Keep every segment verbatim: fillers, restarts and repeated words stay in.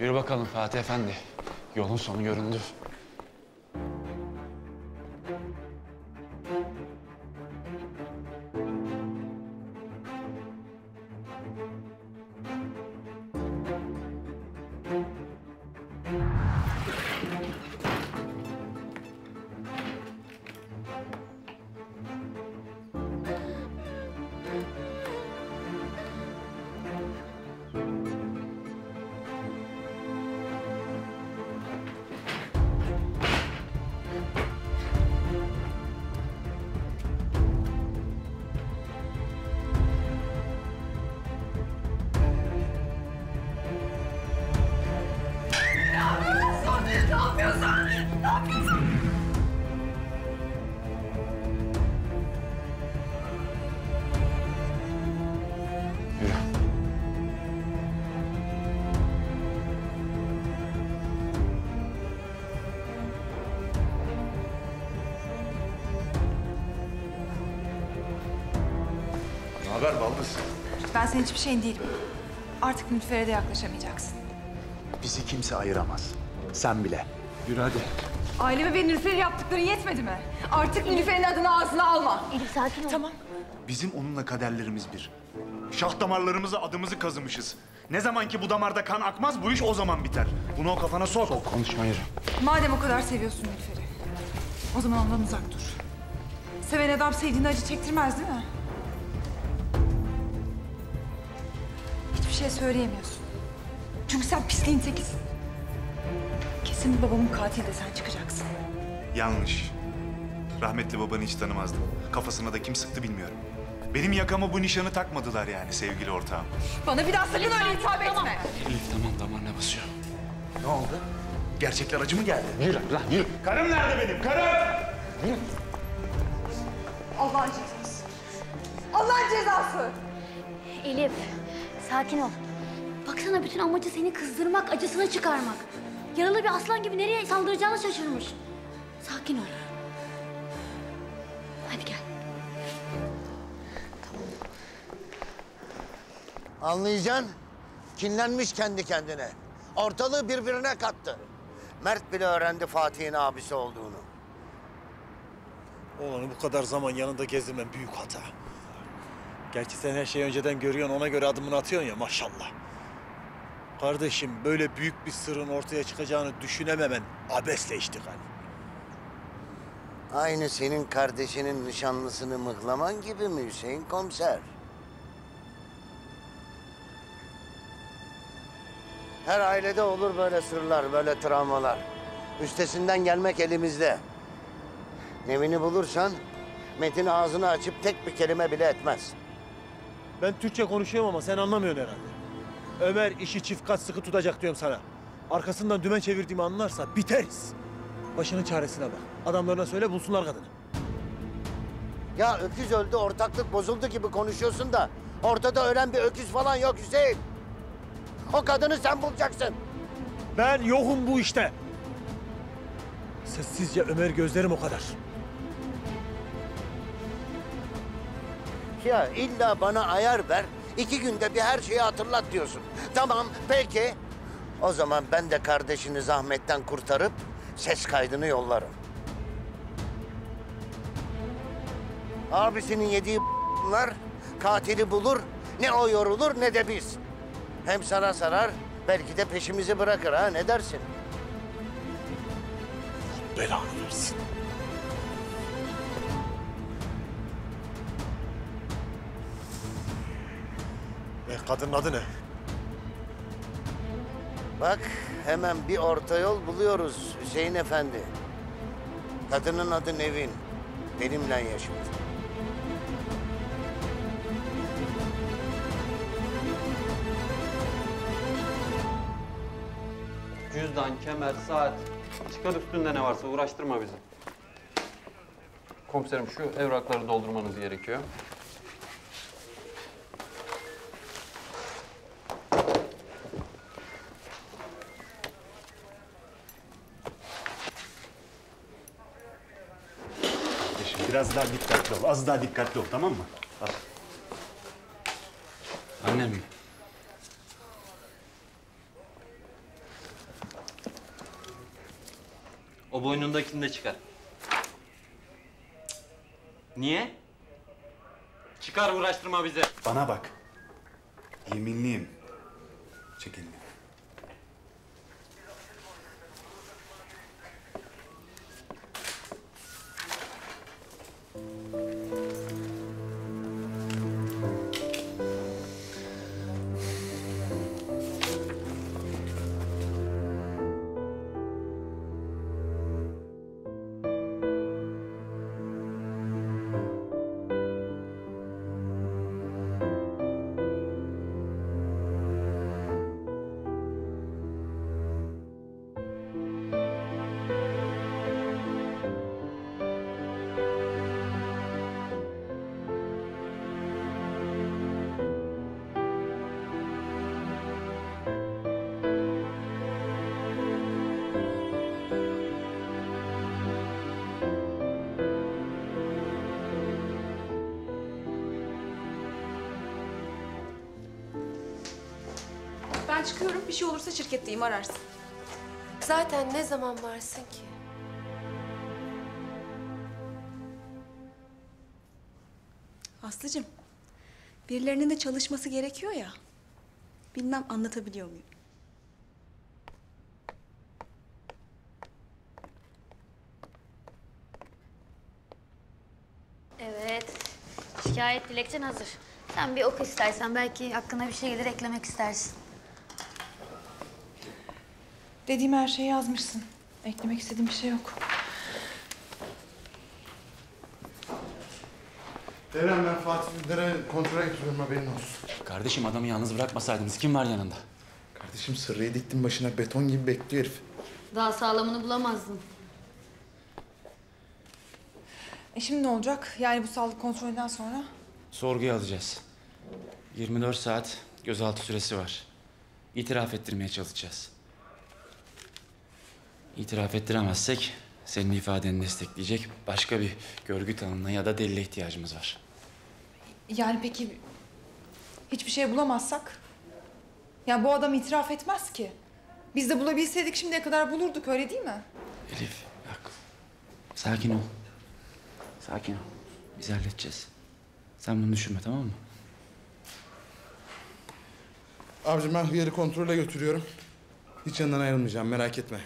Yürü bakalım Fatih Efendi. Yolun sonu göründü. Ben senin hiçbir şeyin değilim. Artık Nilüfer'e de yaklaşamayacaksın. Bizi kimse ayıramaz. Sen bile. Yürü hadi. Aileme ve Nilüfer'e yaptıkları yetmedi mi? Artık Nilüfer'in adını ağzına alma. Elif sakin ol. Tamam. Bizim onunla kaderlerimiz bir. Şah damarlarımıza adımızı kazımışız. Ne zaman ki bu damarda kan akmaz, bu iş o zaman biter. Bunu o kafana sok. Sok, konuşma yürü. Madem o kadar seviyorsun Nilüfer'i, o zaman ondan uzak dur. Seven adam sevdiğine acı çektirmez değil mi? Bir şey söyleyemiyorsun. Çünkü sen pisliğin tekisin. Kesin babamın katili de sen çıkacaksın. Yanlış. Rahmetli babanı hiç tanımazdım. Kafasına da kim sıktı bilmiyorum. Benim yakama bu nişanı takmadılar yani sevgili ortağım. Bana bir daha sakın öyle hitap etme. Tamam. Elif tamam, damarına basıyor. Ne oldu? Gerçekler acı mı geldi? Yürü lan yürü. Karım nerede benim? Karım! Yürü. Allah'ın cezası. Allah'ın cezası. Elif. Sakin ol. Baksana bütün amacı seni kızdırmak, acısını çıkarmak. Yaralı bir aslan gibi nereye saldıracağını şaşırmış. Sakin ol. Hadi gel. Tamam. Anlayacaksın. Kinlenmiş kendi kendine. Ortalığı birbirine kattı. Mert bile öğrendi Fatih'in abisi olduğunu. Oğlanı bu kadar zaman yanında gezdirmen büyük hata. Gerçi sen her şeyi önceden görüyorsun, ona göre adımını atıyorsun ya maşallah. Kardeşim böyle büyük bir sırrın ortaya çıkacağını düşünememen abesle iştigal. Aynı senin kardeşinin nişanlısını mıhlaman gibi mi Hüseyin komiser? Her ailede olur böyle sırlar, böyle travmalar. Üstesinden gelmek elimizde. Nevin'i bulursan Metin ağzını açıp tek bir kelime bile etmez. Ben Türkçe konuşuyorum ama sen anlamıyorsun herhalde. Ömer işi çift kat sıkı tutacak diyorum sana. Arkasından dümen çevirdiğimi anlarsa biteriz. Başının çaresine bak. Adamlarına söyle bulsunlar kadını. Ya öküz öldü, ortaklık bozuldu gibi konuşuyorsun da ortada ölen bir öküz falan yok Hüseyin. O kadını sen bulacaksın. Ben yokum bu işte. Sessizce Ömer gözlerim o kadar. Ya illa bana ayar ver, iki günde bir her şeyi hatırlat diyorsun. Tamam, peki. O zaman ben de kardeşini zahmetten kurtarıp ses kaydını yollarım. Abisinin yediği bunlar katili bulur, ne o yorulur ne de biz. Hem sana sarar, belki de peşimizi bırakır ha, ne dersin? Allah belanı versin. E, kadının adı ne? Bak hemen bir orta yol buluyoruz Hüseyin Efendi. Kadının adı Nevin. Benimle yaşadı. Cüzdan, kemer, saat. Çıkar üstünde ne varsa uğraştırma bizi. Komiserim şu evrakları doldurmanız gerekiyor. Biraz daha dikkatli ol, az daha dikkatli ol, tamam mı? Al. Annem mi? O boynundakini de çıkar. Niye? Çıkar, uğraştırma bize. Bana bak. Yeminliyim. Çekilme. Ben çıkıyorum, bir şey olursa şirketteyim, ararsın. Zaten ne zaman varsın ki? Aslıcığım, birilerinin de çalışması gerekiyor ya. Bilmem anlatabiliyor muyum? Evet, şikayet dilekçen hazır. Sen bir oku istersen, belki aklına bir şey gelir, eklemek istersin. Dediğim her şeyi yazmışsın. Eklemek istediğim bir şey yok. Devrem, ben Fatih'lere kontrol ediyorum, haberin olsun. Kardeşim, adamı yalnız bırakmasaydınız kim var yanında? Kardeşim, Sırrı'yı diktin başına, beton gibi bekliyor herif. Daha sağlamını bulamazdın. E şimdi ne olacak? Yani bu sağlık kontrolünden sonra? Sorguya alacağız. yirmi dört saat gözaltı süresi var. İtiraf ettirmeye çalışacağız. İtiraf ettiremezsek senin ifadeni destekleyecek başka bir görgü tanığına ya da delile ihtiyacımız var. Yani peki hiçbir şey bulamazsak? Ya bu adam itiraf etmez ki. Biz de bulabilseydik şimdiye kadar bulurduk, öyle değil mi? Elif bak, sakin ol. Sakin ol. Biz halledeceğiz. Sen bunu düşünme, tamam mı? Abicim, ben hıyarı kontrole götürüyorum. Hiç yanından ayrılmayacağım, merak etme.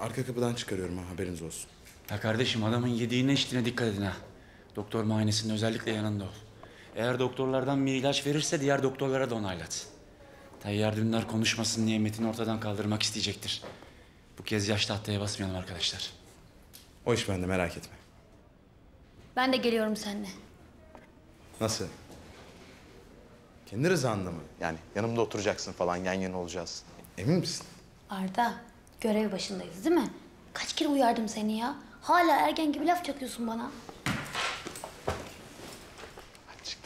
Arka kapıdan çıkarıyorum, ha, haberiniz olsun. Ya kardeşim, adamın yediğine içtiğine dikkat edin ha. Doktor muayenesinin özellikle yanında ol. Eğer doktorlardan bir ilaç verirse diğer doktorlara da onaylat. Tayyar dünler konuşmasın diye Metin'i ortadan kaldırmak isteyecektir. Bu kez yaş tahtaya basmayalım arkadaşlar. O iş bende, merak etme. Ben de geliyorum seninle. Nasıl? Kendi rızanla mı? Yani yanımda oturacaksın falan, yan yana olacağız. Emin misin? Arda. Görev başındayız, değil mi? Kaç kere uyardım seni ya? Hala ergen gibi laf çakıyorsun bana. Açık.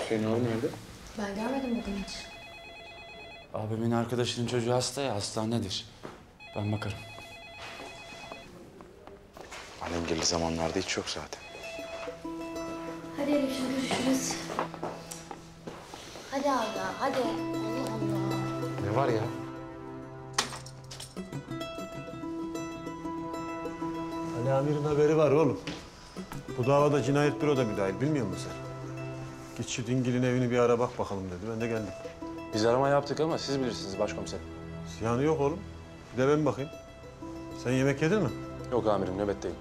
Hüseyin abi nerede? Ben görmedim bugün hiç. Abimin arkadaşının çocuğu hasta ya, hastanedir. Ben bakarım. Annem geldiği zamanlarda hiç yok zaten. Hadi Elif, görüşürüz. Hadi Arda, hadi. Allah Allah. Ne var ya? Ali Amir'in haberi var oğlum. Bu davada cinayet büro da müdahil, bilmiyor musun sen? Git şu Dingil'in evini bir ara bak bakalım dedi, ben de geldim. Biz arama yaptık ama siz bilirsiniz başkomiserim. Ziyanı yok oğlum, bir de ben bakayım. Sen yemek yedin mi? Yok amirim, nöbetteyim.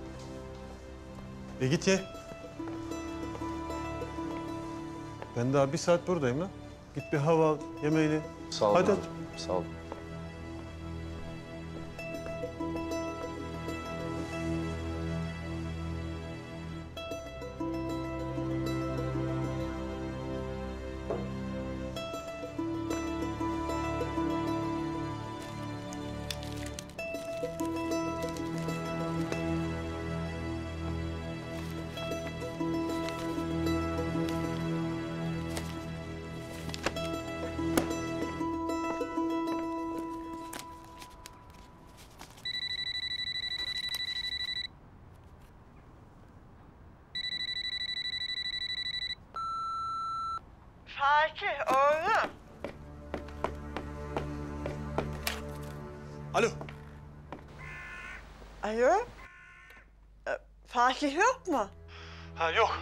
E git ye. Ben daha bir saat buradayım lan. Git bir hava al, yemeğini. Sağ ol. Hadi. Abi. Sağ ol. Fatih, oğlum. Alo. Alo. Ee, Fatih yok mu? Ha yok.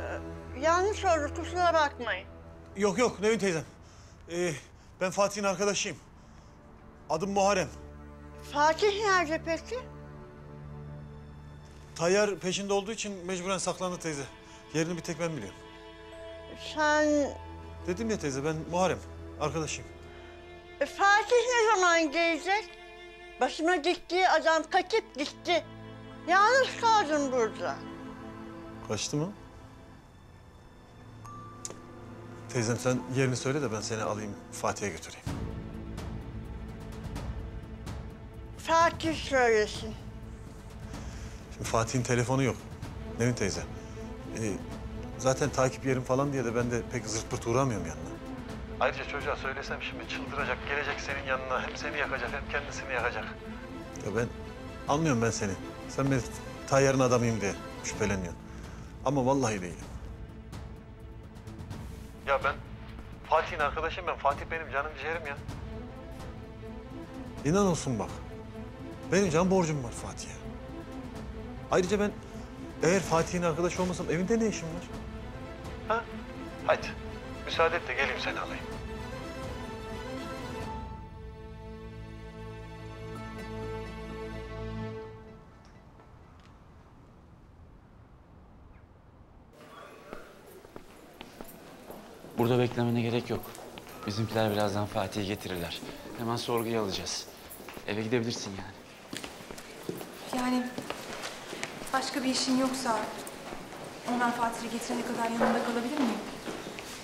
Ee, yanlış oldu, kusura bakmayın. Yok yok Nevin teyzem. Ee, ben Fatih'in arkadaşıyım. Adım Muharrem. Fatih nerede peki? Tayyar peşinde olduğu için mecburen saklandı teyze. Yerini bir tek ben biliyorum. Sen... Dedim ya teyze, ben Muharrem, arkadaşıyım. E, Fatih ne zaman gelecek? Başıma gittiği adam kaçıp gitti. Yalnız kaldım burada. Kaçtı mı? Teyzem sen yerini söyle de ben seni alayım, Fatih'e götüreyim. Fatih söylesin. Şimdi Fatih'in telefonu yok, Nevin teyze. Ee, zaten takip yerim falan diye de ben de pek zırt pırt uğramıyorum yanına. Ayrıca çocuğa söylesem şimdi çıldıracak, gelecek senin yanına. Hem seni yakacak, hem kendisini yakacak. Ya ben, anlıyorum ben seni. Sen beni Tayyar'ın adamıyım diye şüpheleniyorsun. Ama vallahi değilim. Ya ben, Fatih'in arkadaşım ben. Fatih benim canım ciğerim ya. İnan olsun bak, benim can borcum var Fatih'e. Ayrıca ben, eğer Fatih'in arkadaşı olmasam evinde ne işim var? Ha? Hadi, müsaade et de geleyim seni alayım. Burada beklemene gerek yok. Bizimkiler birazdan Fatih'i getirirler. Hemen sorguya alacağız. Eve gidebilirsin yani. Yani başka bir işin yoksa ondan Fatih'i getirene kadar yanında kalabilir miyim?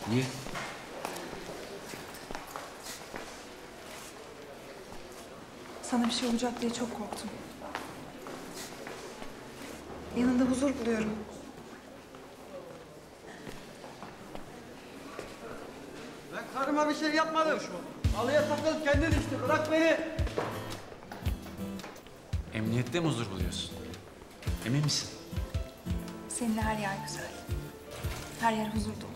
Niye? Sana bir şey olacak diye çok korktum. Yanında huzur buluyorum. Ben karıma bir şey yapmadım. Halıya takılıp kendin düştü. Bırak beni. Emniyette mi huzur buluyorsun? Emin misin? Seninle her yer güzel. Her yer huzur dolu.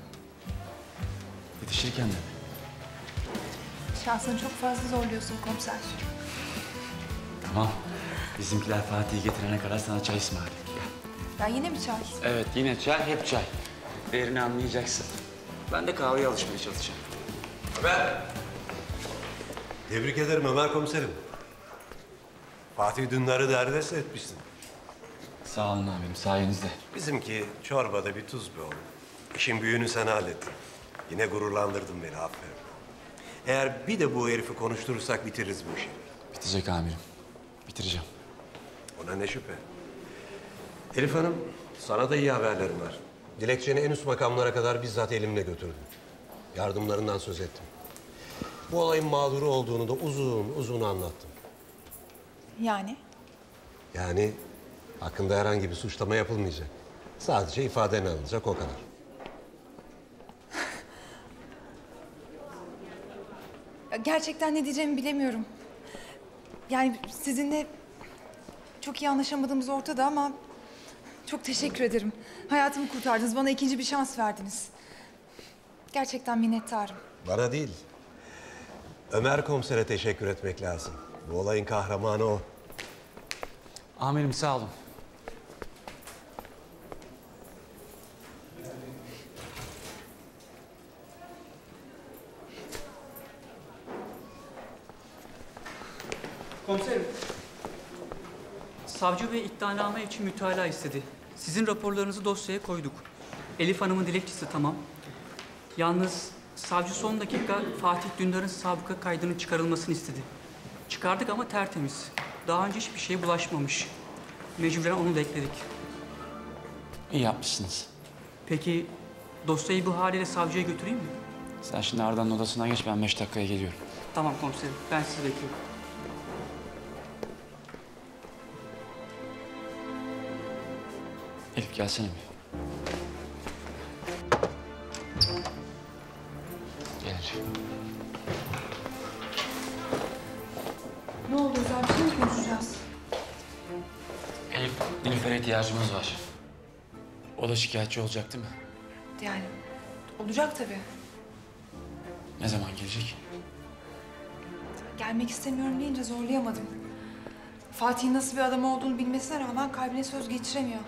Yetişirken de mi? Şansını çok fazla zorluyorsun komiser. Tamam. Bizimkiler Fatih'i getirene kadar sana çay ısmarlayayım. Ya yine mi çay? Evet yine çay, hep çay. Değerini anlayacaksın. Ben de kahveye alışmaya çalışacağım. Ömer! Tebrik ederim Ömer komiserim. Fatih Dündar'ı derdest etmişsin. Sağ olun abim, sayenizde. Bizimki çorbada bir tuz be oğlum. İşin büyüğünü sen hallettin. Yine gururlandırdın beni, aferin. Eğer bir de bu herifi konuşturursak bitiririz bu işi. Bitecek amirim, bitireceğim. Ona ne şüphe. Elif Hanım, sana da iyi haberlerim var. Dilekçeni en üst makamlara kadar bizzat elimle götürdüm. Yardımlarından söz ettim. Bu olayın mağduru olduğunu da uzun uzun anlattım. Yani? Yani hakkında herhangi bir suçlama yapılmayacak. Sadece ifaden alınacak, o kadar. Gerçekten ne diyeceğimi bilemiyorum. Yani sizinle çok iyi anlaşamadığımız ortada ama... çok teşekkür ederim. Hayatımı kurtardınız, bana ikinci bir şans verdiniz. Gerçekten minnettarım. Bana değil, Ömer komisere teşekkür etmek lazım. Bu olayın kahramanı o. Amirim sağ olun. Komiserim, savcı bey iddianame için mütalaa istedi. Sizin raporlarınızı dosyaya koyduk. Elif Hanım'ın dilekçesi tamam. Yalnız savcı son dakika Fatih Dündar'ın sabıka kaydının çıkarılmasını istedi. Çıkardık ama tertemiz. Daha önce hiçbir şeye bulaşmamış. Mecburen onu da ekledik. İyi yapmışsınız. Peki dosyayı bu haliyle savcıya götüreyim mi? Sen şimdi Arda'nın odasına geç, ben beş dakikaya geliyorum. Tamam komiserim, ben sizi bekliyorum. Elif gelsene bir. Gel. Ne oldu? Özel bir şey mi konuşacağız? Elif, Nilüfer'e ihtiyacımız var. O da şikayetçi olacak değil mi? Yani olacak tabii. Ne zaman gelecek? gelmek istemiyorum deyince zorlayamadım. Fatih'in nasıl bir adam olduğunu bilmesine rağmen kalbine söz geçiremiyor.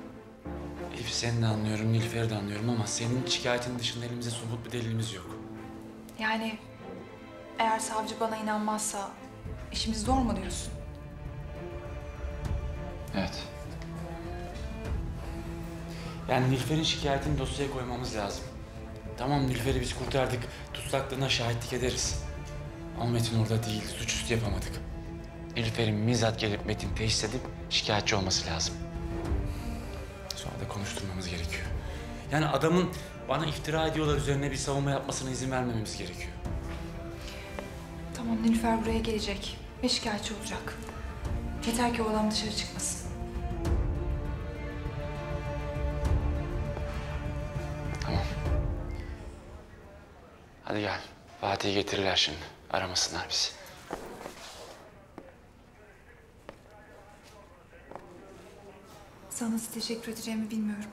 Elif, seni de anlıyorum, Nilüfer'i de anlıyorum ama senin şikayetin dışında elimize somut bir delilimiz yok. Yani eğer savcı bana inanmazsa işimiz zor mu diyorsun? Evet. Yani Nilüfer'in şikayetini dosyaya koymamız lazım. Tamam, Nilüfer'i biz kurtardık, tutsaklığına şahitlik ederiz. Ama Metin orada değil, suçüstü yapamadık. Nilüfer'in bizzat gelip Metin teşhis edip şikayetçi olması lazım. Sonra da konuşturmamız gerekiyor. Yani adamın bana iftira ediyorlar üzerine bir savunma yapmasına izin vermememiz gerekiyor. Tamam, Nilüfer buraya gelecek ve şikayetçi olacak. Yeter ki o adam dışarı çıkmasın. Tamam. Hadi gel. Fatih'i getirirler şimdi. Aramasınlar bizi. Sana nasıl teşekkür edeceğimi bilmiyorum.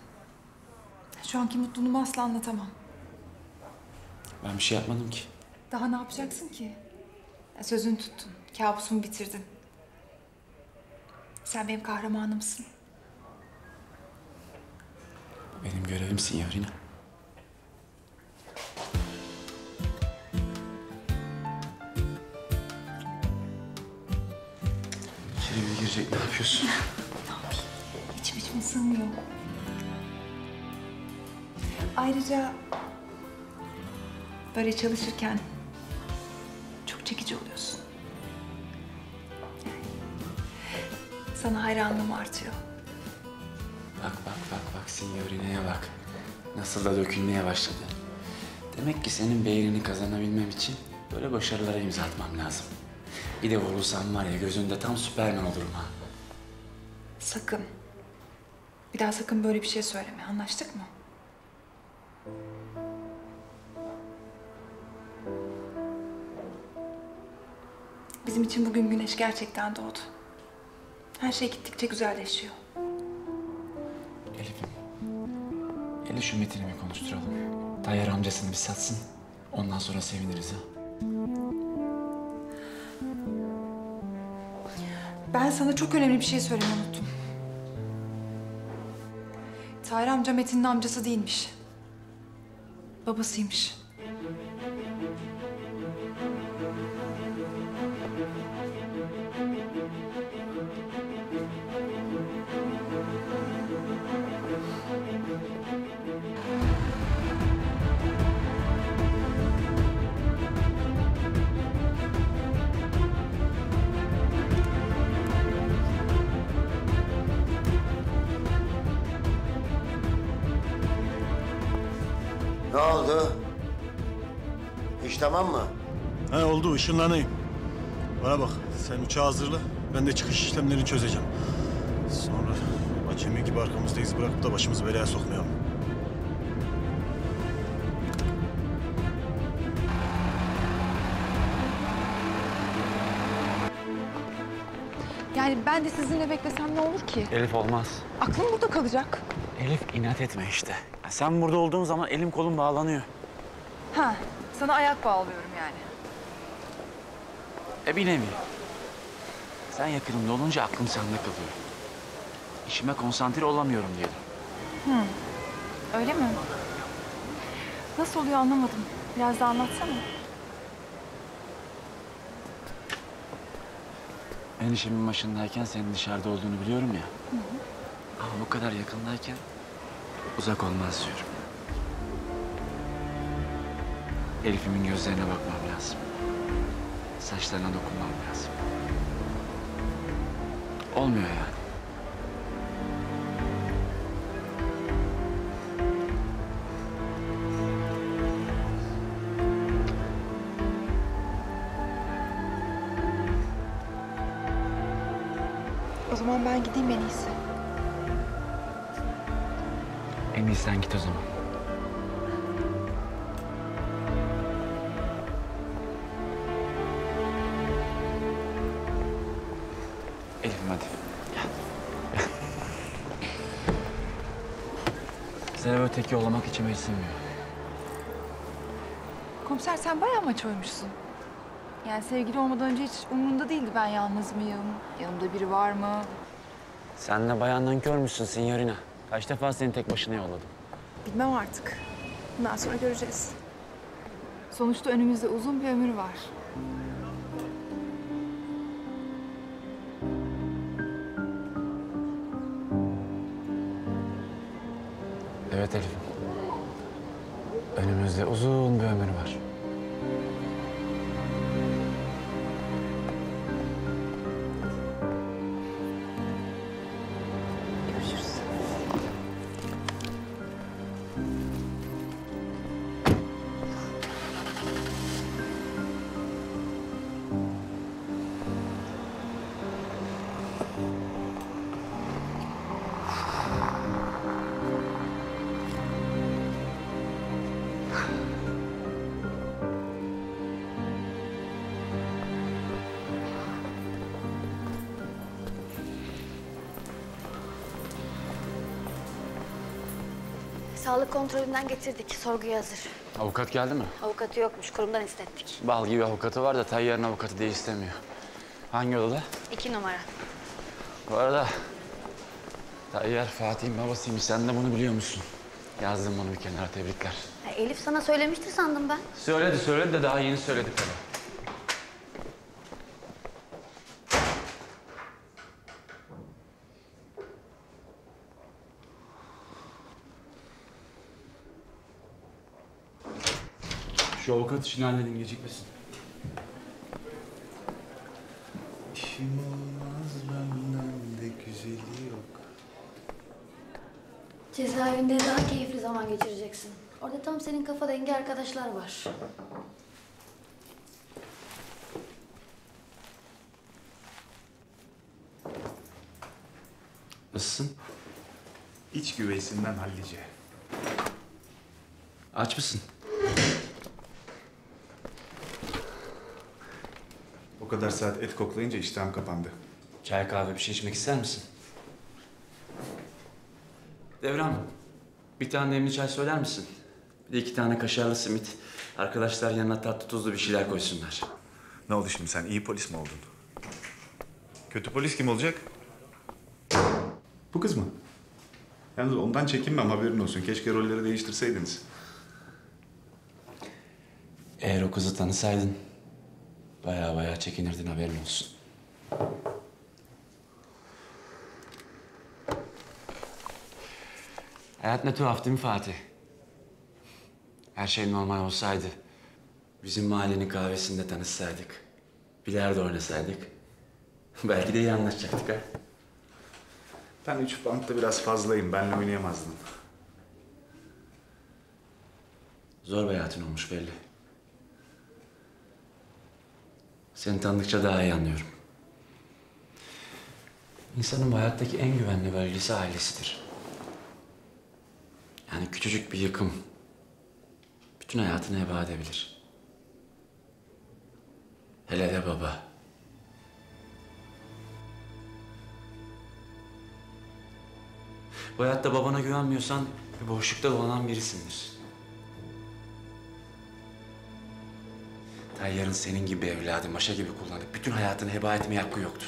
Şu anki mutluluğumu asla anlatamam. Ben bir şey yapmadım ki. Daha ne yapacaksın ki? Sözünü tuttun, kabusumu bitirdin. Sen benim kahramanımsın. Benim görevimsin ya Rina. İçeri girecek, ne yapıyorsun? Ne yapayım? İçim içim sığmıyor. Ayrıca böyle çalışırken çok çekici oluyorsun. Sana hayranlığım artıyor. Bak, bak, bak, bak. Sinyorina'ya bak. Nasıl da dökülmeye başladı. Demek ki senin beğenini kazanabilmem için böyle başarılara imza atmam lazım. Bir de vurursam var ya, gözünde tam Süperman olurum ha. Sakın. Bir daha sakın böyle bir şey söyleme. Anlaştık mı? Bizim için bugün güneş gerçekten doğdu. Her şey gittikçe güzelleşiyor. Elif'im, Elif şu Metin'i mi konuşturalım? Tayyar amcasını bir satsın, ondan sonra seviniriz ha. Ben sana çok önemli bir şey söylemeyi unuttum. Tayyar amca Metin'in amcası değilmiş. Babasıymış. Ne oldu? İş tamam mı? He oldu, ışınlanayım. Bana bak, sen uçağı hazırla, ben de çıkış işlemlerini çözeceğim. Sonra acemi gibi arkamızdayız, bırakıp da başımızı belaya sokmayalım. Yani ben de sizinle beklesem ne olur ki? Elif olmaz. Aklım burada kalacak. Elif, inat etme işte. Ya sen burada olduğun zaman elim kolum bağlanıyor. Ha, sana ayak bağlıyorum yani. E bilemiyorum. Sen yakınımda olunca aklım sende kalıyor. İşime konsantre olamıyorum diyelim. Hı, öyle mi? Nasıl oluyor anlamadım. Biraz daha anlatsana. Ben işimin başındayken senin dışarıda olduğunu biliyorum ya. Hı hı. Ama bu kadar yakındayken uzak olmaz diyorum. Elif'imin gözlerine bakmam lazım. Saçlarına dokunmam lazım. Olmuyor yani. O zaman ben gideyim en iyisi. En iyisi sen git o zaman. Elif, hadi. Gel. Size böyle tek yollamak içime hiç sinmiyor. Komiser, sen bayağı maç oymuşsun. Yani sevgili olmadan önce hiç umurumda değildi ben yalnız mıyım, yanımda biri var mı? Sen de bayağı nankör müsün Signorina? Kaç defa seni tek başına yolladım? Bilmem artık. Bundan sonra göreceğiz. Sonuçta önümüzde uzun bir ömür var. Evet Elif. Önümüzde uzun bir ömür var. Sağlık kontrolünden getirdik. Sorguya hazır. Avukat geldi mi? Avukatı yokmuş. Kurumdan istettik. Bal gibi avukatı var da Tayyar'ın avukatı değil, istemiyor. Hangi odada? İki numara. Bu arada Tayyar Fatih'in babasıymış. Sen de bunu biliyor musun? Yazdım bunu bir kenara. Tebrikler. Ya Elif sana söylemiştir sandım ben. Söyledi söyledi de daha yeni söyledi tabii. Şu avukat işini halledin, gecikmesin. Kim olmaz benden de güzeli yok. Cezaevinde daha keyifli zaman geçireceksin. Orada tam senin kafa dengi arkadaşlar var. Nasılsın? İç güveysinden hallice. Aç mısın? O kadar saat et koklayınca iştahım kapandı. Çay, kahve bir şey içmek ister misin? Devran, bir tane demli çay söyler misin? Bir de iki tane kaşarlı simit. Arkadaşlar yanına tatlı tuzlu bir şeyler koysunlar. Ne oldu şimdi sen? İyi polis mi oldun? Kötü polis kim olacak? Bu kız mı? Yalnız ondan çekinmem, haberin olsun. Keşke rolleri değiştirseydiniz. Eğer o kızı tanısaydın... Bayağı bayağı çekinirdin, haberin olsun. Hayat ne tuhaf değil mi Fatih? Her şey normal olsaydı, bizim mahallenin kahvesinde tanışsaydık, bilardo oynasaydık, belki de iyi anlaşacaktık ha. Ben üç bantta biraz fazlayım, benle oynayamazdın. Zor bir hayatın olmuş belli. Seni tanıdıkça daha iyi anlıyorum. İnsanın hayattaki en güvenli bölgesi ailesidir. Yani küçücük bir yıkım bütün hayatını heba edebilir. Hele de baba. Bu hayatta babana güvenmiyorsan bir boşlukta dolanan birisindir. Tayyar'ın senin gibi evladı, maşa gibi kullanıp bütün hayatını heba etmeye hakkı yoktu.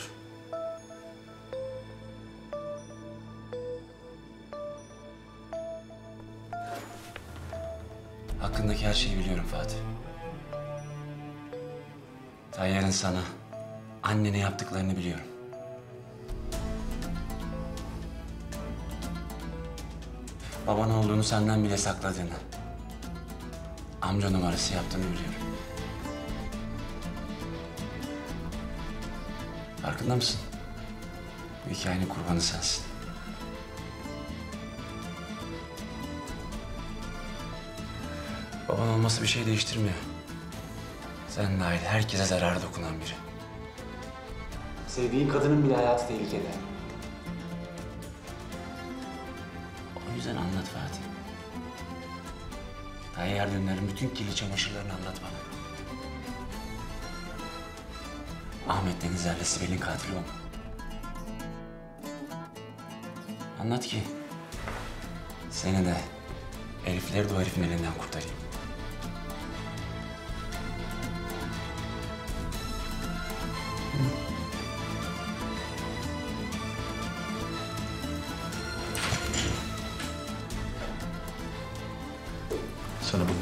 Hakkındaki her şeyi biliyorum Fatih. Tayyar'ın sana, annene yaptıklarını biliyorum. Baban olduğunu senden bile sakladığını, amca numarası yaptığını biliyorum. Farkında mısın? Bu hikayenin kurbanı sensin. Baban olması bir şey değiştirmiyor. Sen dahil herkese zarar dokunan biri. Sevdiğin kadının bile hayatı tehlikede. O yüzden anlat Fatih. Tayyar dünlerin bütün kirli çamaşırlarını anlat bana. Ahmet Denizler'le Sibel'in katili olma. Anlat ki seni de herifleri de o herifin elinden kurtarayım.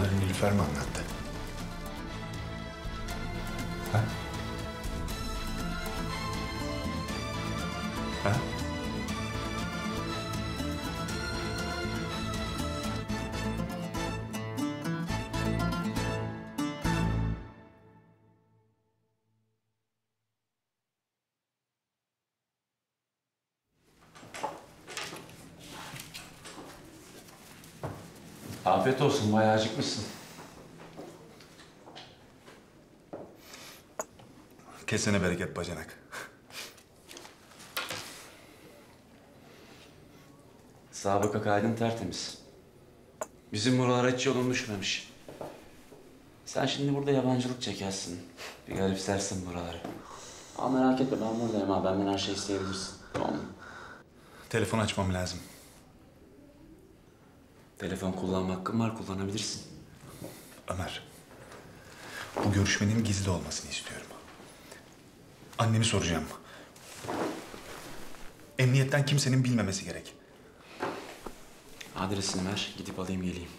Bunları Nilüfer mi anlattı? Ha? Ha? Afiyet olsun, bayağı acıkmışsın. Kesene bereket bacanak. Sabıka kaydın tertemiz. Bizim buralara hiç yolun düşmemiş. Sen şimdi burada yabancılık çekersin. Bir garipsersin buraları. Ama merak etme, ben buradayım abi. Benden her şeyi isteyebilirsin. Tamam mı? Telefon açmam lazım. Telefon kullanma hakkın var, kullanabilirsin. Ömer, bu görüşmenin gizli olmasını istiyorum. Annemi soracağım. Emniyetten kimsenin bilmemesi gerek. Adresini ver, gidip alayım geleyim.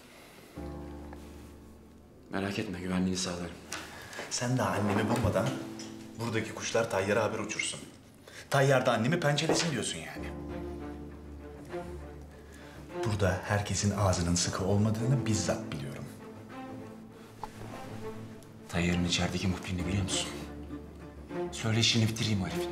Merak etme, güvenliğini sağlarım. Sen de annemi bulmadan buradaki kuşlar Tayyar'a haber uçursun. Tayyar da annemi pençelesin diyorsun yani. Burada herkesin ağzının sıkı olmadığını bizzat biliyorum. Tayyar'ın içerideki muhbirini biliyor musun? Söyle işini bitireyim Elif.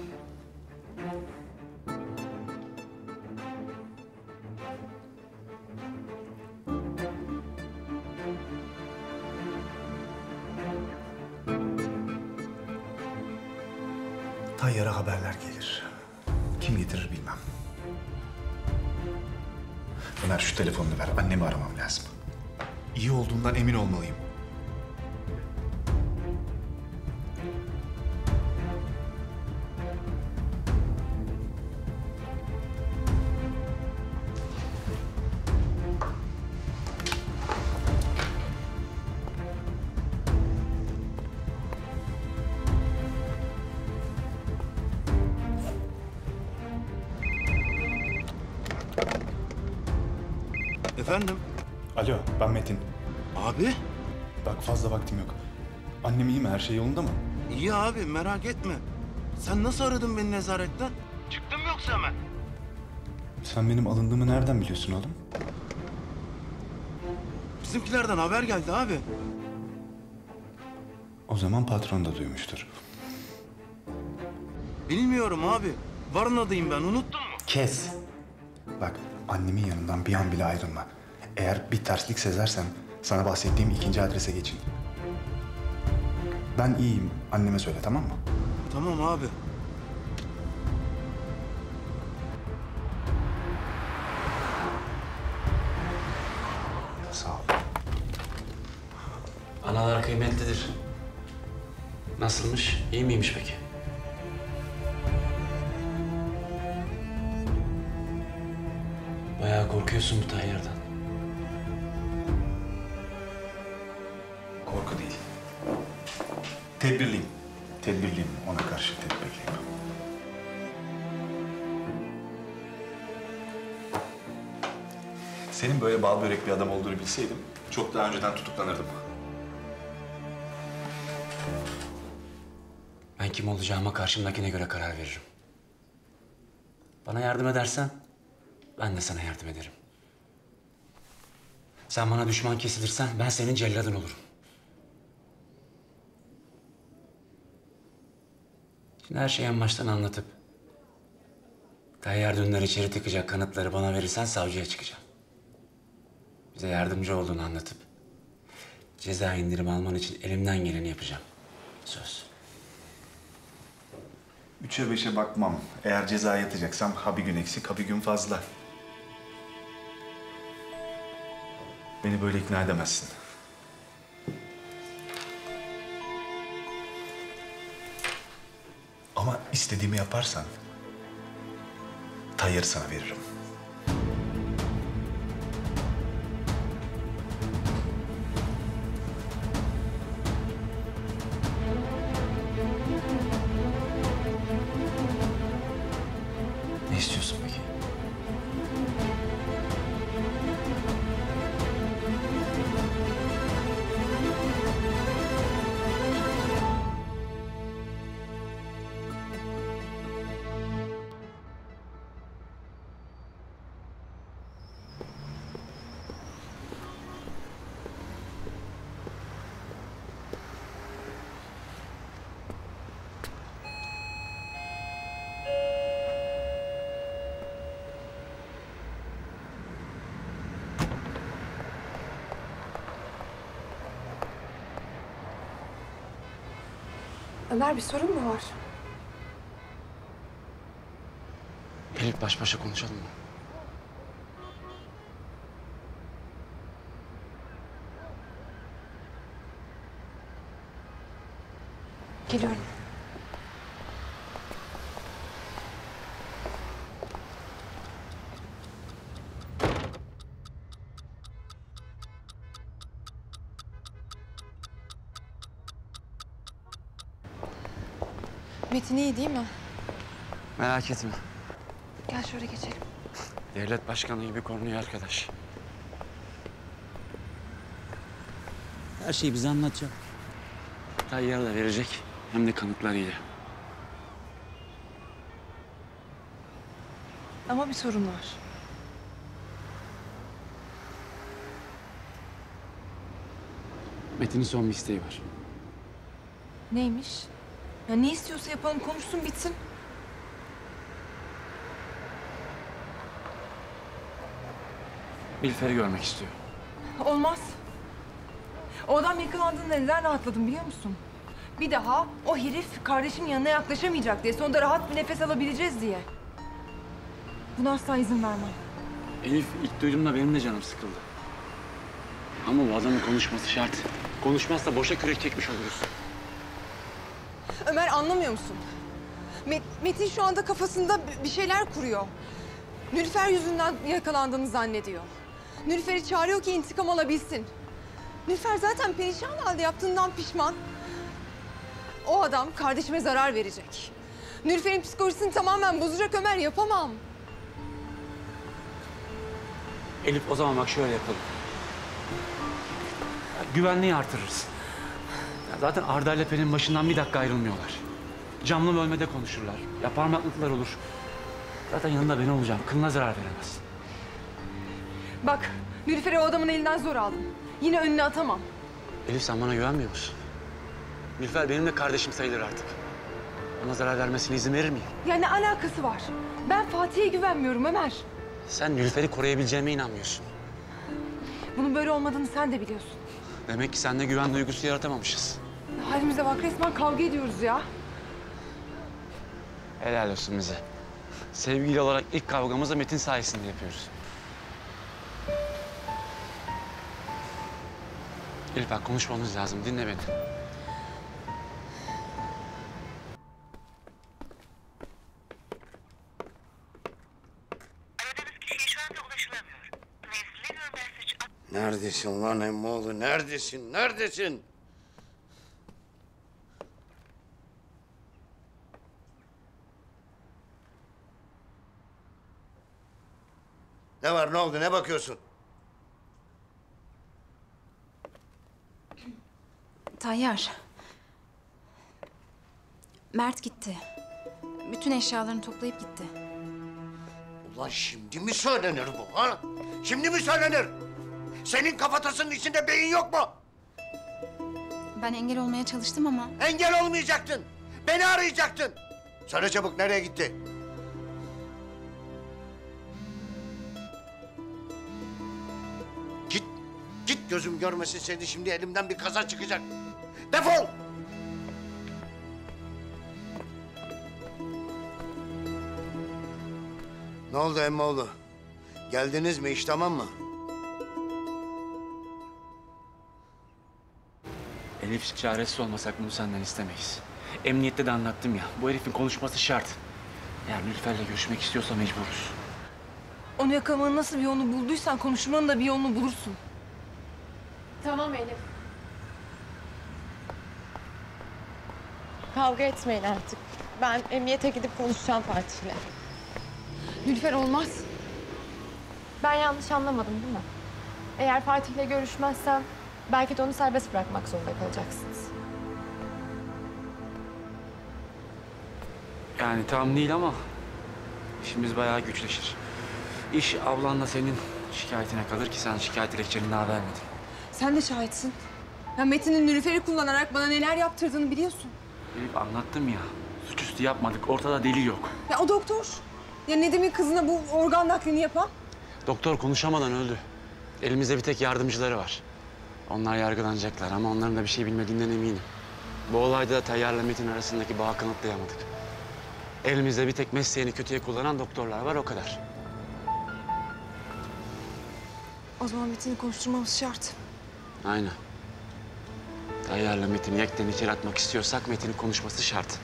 Tayyar'a haberler gelir. Kim getirir bilmem. Ömer, şu telefonunu ver. Annemi aramam lazım. İyi olduğundan emin olmalıyım. Efendim? Alo, ben Metin. Abi? Bak, fazla vaktim yok. Annem iyi mi? Her şey yolunda mı? İyi abi, merak etme. Sen nasıl aradın beni nezaretten? Çıktım yoksa hemen. Sen benim alındığımı nereden biliyorsun oğlum? Bizimkilerden haber geldi abi. O zaman patron da duymuştur. Bilmiyorum abi. Varna'dayım ben, unuttun mu? Kes. Bak, annemin yanından bir an bile ayrılma. Eğer bir terslik sezersem sana bahsettiğim ikinci adrese geçin. Ben iyiyim. Anneme söyle, tamam mı? Tamam abi. Sağ ol. Analar kıymetlidir. Nasılmış? İyi miymiş peki? Bayağı korkuyorsun bu Tayyar'dan. Korku değil. Tedbirliyim. Tedbirliyim. Ona karşı tedbirliyim. Senin böyle bal börek bir adam olduğunu bilseydim çok daha önceden tutuklanırdım. Ben kim olacağıma karşımdakine göre karar veririm. Bana yardım edersen ben de sana yardım ederim. Sen bana düşman kesilirsen ben senin celladın olurum. Şimdi her şeyi en baştan anlatıp Tayyar dünler içeri tıkacak kanıtları bana verirsen savcıya çıkacağım. Bize yardımcı olduğunu anlatıp ceza indirimi alman için elimden geleni yapacağım. Söz. Üçe beşe bakmam. Eğer ceza yatacaksam ha bir gün eksik, ha bir gün fazla. Beni böyle ikna edemezsin. Ama istediğimi yaparsan Tayyar'ı sana veririm. Ne istiyorsun peki? Ömer, bir sorun mu var? Pelin, baş başa konuşalım mı? Geliyorum. Metin iyi değil mi? Merak etme. Gel şöyle geçelim. Devlet başkanı gibi konuyu arkadaş. Her şeyi bize anlatacak. Tayyar da verecek. Hem de kanıtlarıyla. Ama bir sorun var. Metin'in son bir isteği var. Neymiş? Ya ne istiyorsa yapalım, konuşsun, bitsin. Nilüfer'i görmek istiyor. Olmaz. O adam yakalandığında neden rahatladım biliyor musun? Bir daha o herif kardeşimin yanına yaklaşamayacak diye, sonunda rahat bir nefes alabileceğiz diye. Buna asla izin vermem. Elif, ilk duyduğumda benim de canım sıkıldı. Ama bu adamın konuşması şart. Konuşmazsa boşa kürek çekmiş oluruz. Ömer, anlamıyor musun? Met Metin şu anda kafasında bir şeyler kuruyor. Nilüfer yüzünden yakalandığını zannediyor. Nilüfer'i çağırıyor ki intikam alabilsin. Nilüfer zaten perişan halde, yaptığından pişman. O adam kardeşime zarar verecek. Nilüfer'in psikolojisini tamamen bozacak Ömer, yapamam. Elif, o zaman bak şöyle yapalım. Ya, güvenliği artırırız. Ya, zaten Arda ile Pelin başından bir dakika ayrılmıyorlar. Camlı bölmede konuşurlar. Ya parmaklıklar olur. Zaten yanında ben olacağım. Kılına zarar veremez. Bak, Nilüfer'i o adamın elinden zor aldım. Yine önüne atamam. Elif, sen bana güvenmiyor musun? Nilüfer benim de kardeşim sayılır artık. Ona zarar vermesine izin verir miyim? Ya ne alakası var? Ben Fatih'e güvenmiyorum Ömer. Sen Nilüfer'i koruyabileceğime inanmıyorsun. Bunun böyle olmadığını sen de biliyorsun. Demek ki seninle güven duygusu yaratamamışız. Ya halimize bak, resmen kavga ediyoruz ya. Helal olsun bize. Sevgili olarak ilk kavgamızı Metin sayesinde yapıyoruz. Elif, bak konuşmamız lazım. Dinle beni. Neredesin lan emmoğlu? Neredesin? Neredesin? Ne var? Ne oldu? Ne bakıyorsun? Tayyar. Mert gitti. Bütün eşyalarını toplayıp gitti. Ulan şimdi mi söylenir bu ha? Şimdi mi söylenir? Senin kafatasının içinde beyin yok mu? Ben engel olmaya çalıştım ama... Engel olmayacaktın. Beni arayacaktın. Söyle çabuk, nereye gitti? Git. Git, gözüm görmesin seni. Şimdi elimden bir kaza çıkacak. Defol! Ne oldu emmoğlu? Geldiniz mi? İş tamam mı? Elif, çaresiz olmasak bunu senden istemeyiz. Emniyette de anlattım ya, bu herifin konuşması şart. Eğer Nilüfer'le görüşmek istiyorsa mecburuz. Onu yakalamanın nasıl bir yolunu bulduysan konuşmanın da bir yolunu bulursun. Tamam Elif. Kavga etmeyin artık. Ben emniyete gidip konuşacağım Fatih'le. Nilüfer, olmaz. Ben yanlış anlamadım değil mi? Eğer Fatih'le görüşmezsem... Belki de onu serbest bırakmak zorunda kalacaksınız. Yani tam değil ama işimiz bayağı güçleşir. İş ablanla senin şikayetine kalır ki sen şikayet dilekçeni daha vermedin. Sen de şahitsin. Ya Metin'in Nilüfer'i kullanarak bana neler yaptırdığını biliyorsun. Elif, anlattım ya. Suçüstü yapmadık. Ortada delil yok. Ya o doktor. Ya Nedim'in kızına bu organ naklini yapan. Doktor konuşamadan öldü. Elimizde bir tek yardımcıları var. Onlar yargılanacaklar ama onların da bir şey bilmediğinden eminim. Bu olayda Tayyar'la Metin arasındaki bağı kanıtlayamadık. Elimizde bir tek mesleğini kötüye kullanan doktorlar var, o kadar. O zaman Metin'i konuşturmamız şart. Aynen. Tayyar'la Metin'i yekten içeri atmak istiyorsak Metin'in konuşması şart.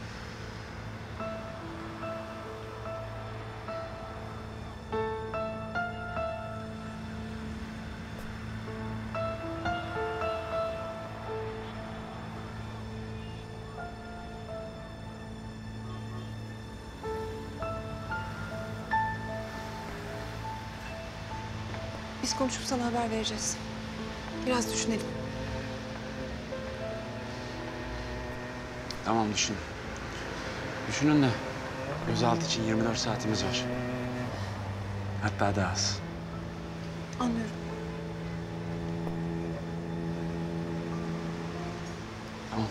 Biz konuşup sana haber vereceğiz. Biraz düşünelim. Tamam, düşün. Düşünün de gözaltı için yirmi dört saatimiz var. Hatta daha az. Anlıyorum. Tamam.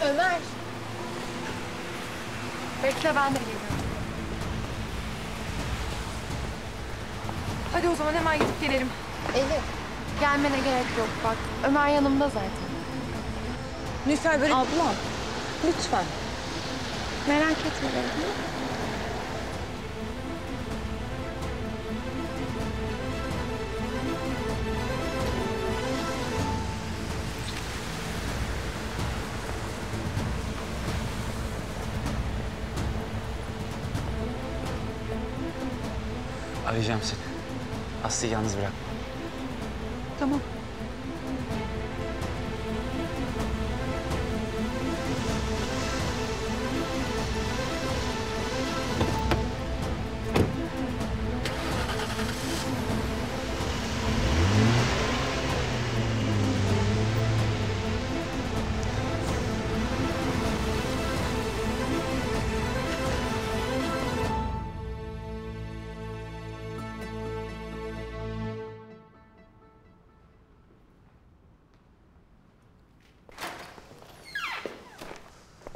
Ömer. Bekle, ben de geliyorum. Hadi o zaman hemen gidip gelelim. Elif, gelmene gerek yok bak. Ömer yanımda zaten. Nilüfer böyle... Ablam, lütfen. Merak etme beni. Arayacağım seni. Aslı'yı yalnız bırakma. Tamam.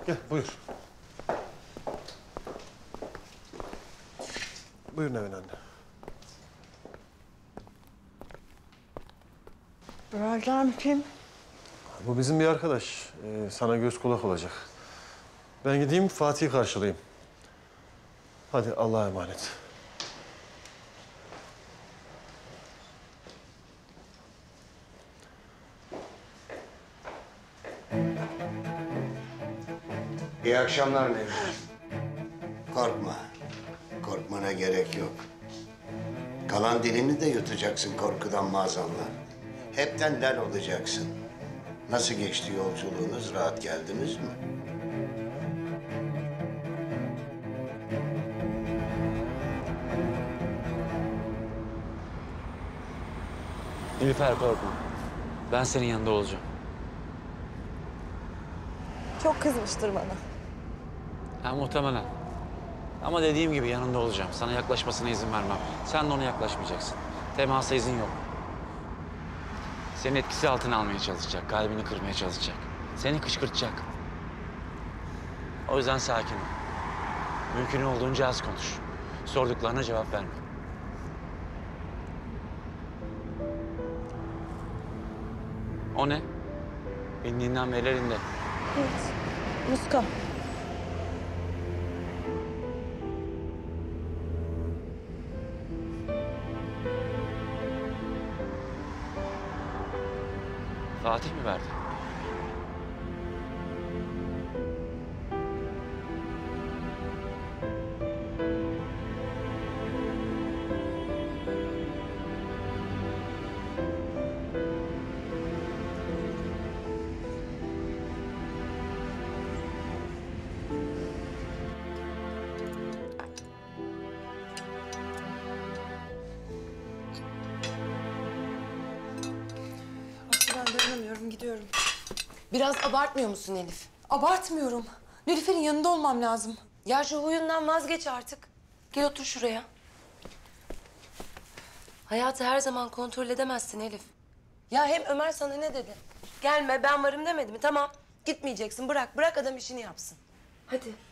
Gel, buyur. Buyur Nevin anne. Buradan kim? Bu bizim bir arkadaş. Ee, sana göz kulak olacak. Ben gideyim, Fatih'i karşılayayım. Hadi Allah'a emanet. İyi akşamlar Nevin. Korkma. Korkmana gerek yok. Kalan dilini de yutacaksın korkudan maazallah. Hepten del olacaksın. Nasıl geçti yolculuğunuz? Rahat geldiniz mi? Nilüfer, korkma. Ben senin yanında olacağım. Çok kızmıştır bana. Ha, muhtemelen. Ama dediğim gibi yanında olacağım. Sana yaklaşmasına izin vermem. Sen de ona yaklaşmayacaksın. Temasa izin yok. Senin etkisi altına almaya çalışacak. Kalbini kırmaya çalışacak. Seni kışkırtacak. O yüzden sakin ol. Mümkün olduğunca az konuş. Sorduklarına cevap verme. O ne? Bindiğinden beri elinde. Evet. Muska. Fatih mi verdi? Gidiyorum. Biraz abartmıyor musun Elif? Abartmıyorum. Nilüfer'in yanında olmam lazım. Ya şu huyundan vazgeç artık. Gel otur şuraya. Hayatı her zaman kontrol edemezsin Elif. Ya hem Ömer sana ne dedi? Gelme ben varım demedi mi? Tamam gitmeyeceksin, bırak bırak adam işini yapsın. Hadi.